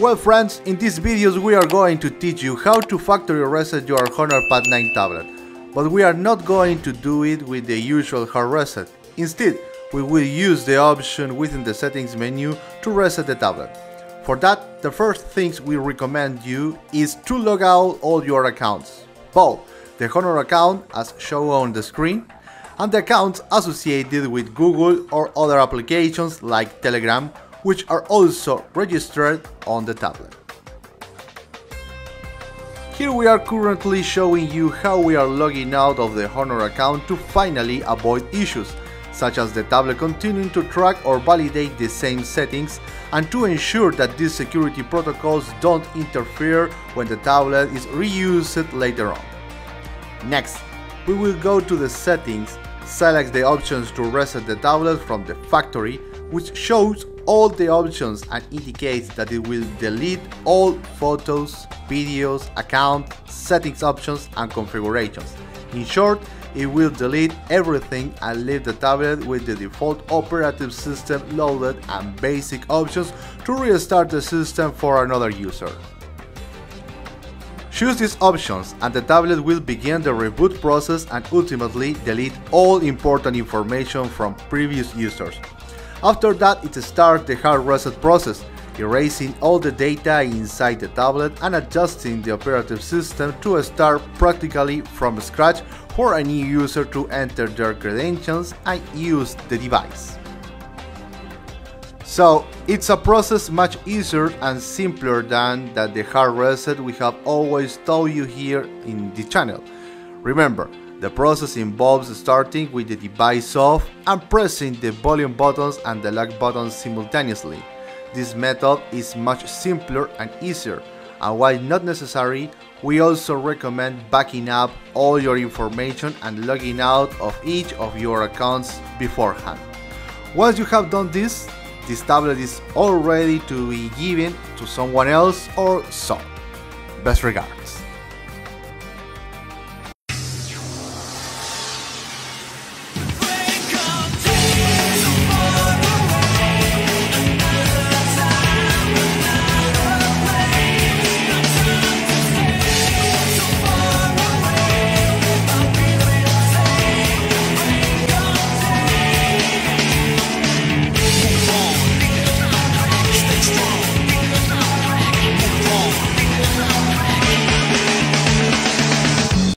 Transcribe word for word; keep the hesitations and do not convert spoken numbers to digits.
Well friends, in these videos we are going to teach you how to factory reset your Honor Pad nine tablet, but we are not going to do it with the usual hard reset. Instead, we will use the option within the settings menu to reset the tablet. For that, the first things we recommend you is to log out all your accounts, both the Honor account as shown on the screen and the accounts associated with Google or other applications like Telegram, which are also registered on the tablet. Here we are currently showing you how we are logging out of the Honor account to finally avoid issues, such as the tablet continuing to track or validate the same settings, and to ensure that these security protocols don't interfere when the tablet is reused later on. Next, we will go to the settings, select the options to reset the tablet from the factory, which shows all the options and indicates that it will delete all photos, videos, accounts, settings options and configurations. In short, it will delete everything and leave the tablet with the default operating system loaded and basic options to restart the system for another user. Choose these options and the tablet will begin the reboot process and ultimately delete all important information from previous users. After that, it starts the hard reset process, erasing all the data inside the tablet and adjusting the operating system to start practically from scratch for a new user to enter their credentials and use the device. So, it's a process much easier and simpler than that the hard reset we have always told you here in the channel. Remember, the process involves starting with the device off and pressing the volume buttons and the lock buttons simultaneously. This method is much simpler and easier, and while not necessary, we also recommend backing up all your information and logging out of each of your accounts beforehand. Once you have done this, this tablet is all ready to be given to someone else or sold. Best regards.